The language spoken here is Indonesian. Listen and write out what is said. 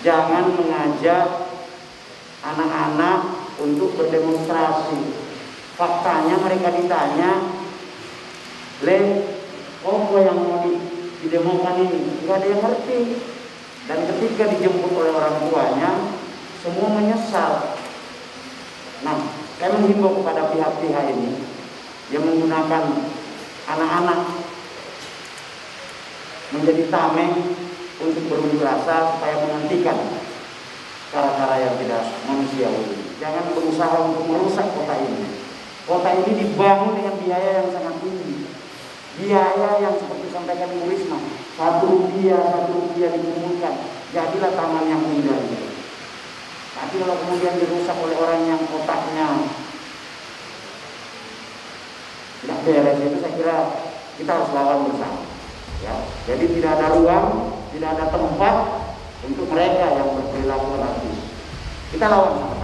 jangan mengajak anak-anak untuk berdemonstrasi. Faktanya mereka ditanya, "Le, apa yang mau didemokan ini?" Enggak ada yang ngerti. Dan ketika dijemput oleh orang tuanya, semua menyesal. Nah, saya menghimbau kepada pihak-pihak ini yang menggunakan anak-anak menjadi tameng untuk berunjuk rasa supaya menghentikan cara-cara yang tidak manusiawi ini. Jangan berusaha untuk merusak kota ini. Kota ini dibangun dengan biaya yang sangat tinggi. Biaya yang seperti sampaikan Bu Risma, Rp1 dikumpulkan, jadilah taman yang indah ini. Tapi kalau kemudian dirusak oleh orang yang otaknya tidak beres, itu saya kira kita harus lawan bersama. Ya, jadi tidak ada ruang, tidak ada tempat untuk mereka yang berperilaku anarkis. Kita lawan.